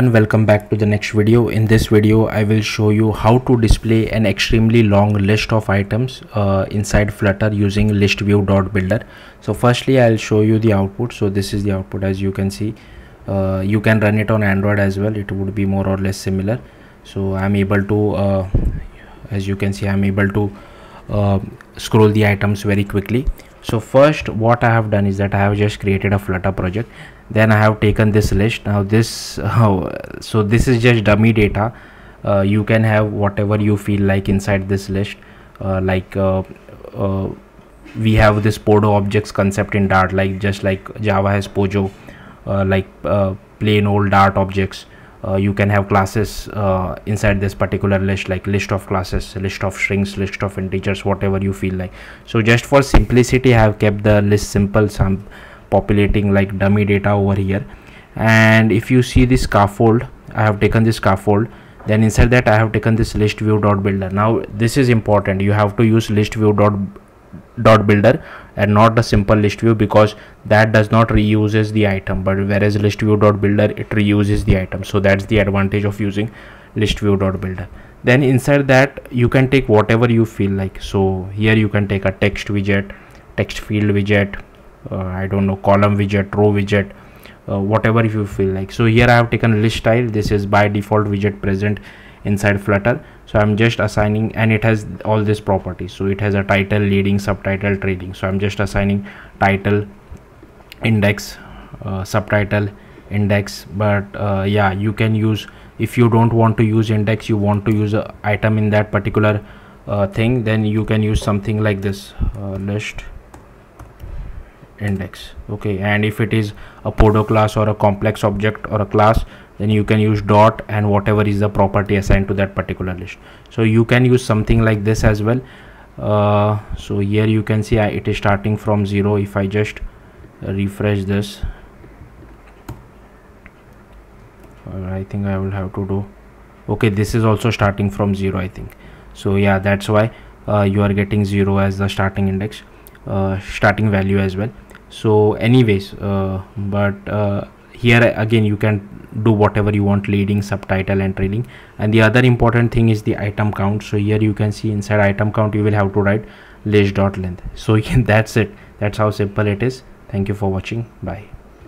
Welcome back to the next video. In this video I will show you how to display an extremely long list of items inside Flutter using ListView.builder. So firstly I'll show you the output. So this is the output, as you can see. You can run it on Android as well, it would be more or less similar. So I'm able to as you can see, I'm able to scroll the items very quickly. So first what I have done is that I have just created a Flutter project, then I have taken this list. Now this so this is just dummy data. You can have whatever you feel like inside this list. We have this POJO objects concept in Dart, just like Java has POJO, plain old Dart objects. You can have classes inside this particular list, like list of classes, list of strings, list of integers, whatever you feel like. So just for simplicity I have kept the list simple, so I'm populating like dummy data over here. And if you see this scaffold, I have taken this scaffold, then inside that I have taken this ListView.builder. Now this is important, you have to use ListView.builder and not a simple list view, because that does not reuses the item, but whereas ListView.builder it reuses the item. So that's the advantage of using ListView.builder. Then inside that you can take whatever you feel like. So here you can take a text widget, text field widget, I don't know, column widget, row widget, whatever you feel like. So here I have taken list tile. This is by default widget present inside Flutter, so I'm just assigning, and it has all these properties. So it has a title, leading, subtitle, trailing. So I'm just assigning title, index, subtitle, index. But yeah, you can use, if you don't want to use index, you want to use an item in that particular thing, then you can use something like this, list index. Okay, and if it is a POJO class or a complex object or a class, then you can use dot and whatever is the property assigned to that particular list. So you can use something like this as well. So here you can see it is starting from 0. If I just refresh this, I think I will have to do, okay, this is also starting from 0, I think. So yeah, that's why you are getting 0 as the starting index, starting value as well. So anyways, here again you can do whatever you want, leading, subtitle and trailing. And the other important thing is the item count. So here you can see inside item count you will have to write list.length. So that's it, that's how simple it is. Thank you for watching, bye.